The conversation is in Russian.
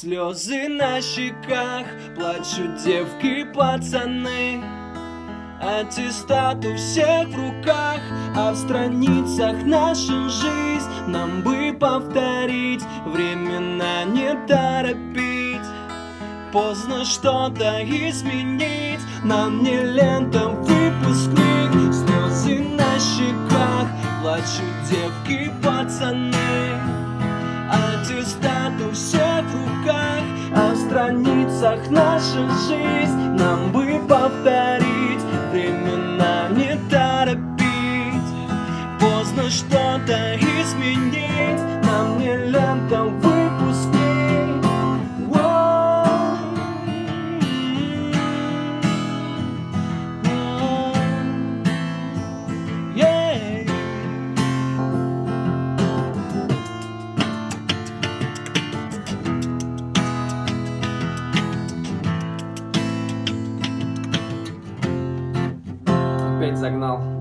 Слезы на щеках, плачут девки и пацаны. Аттестат у всех в руках, а в страницах наших жизнь нам бы повторить, времена не торопить. Поздно что-то изменить, нам не лентам выпускник. Слезы на щеках, плачут девки и пацаны. Аттестат у всех в руках, а в страницах наша жизнь нам бы повторить, времена не торопить. Поздно что-то изменить, нам не лентам выпускник. Загнал.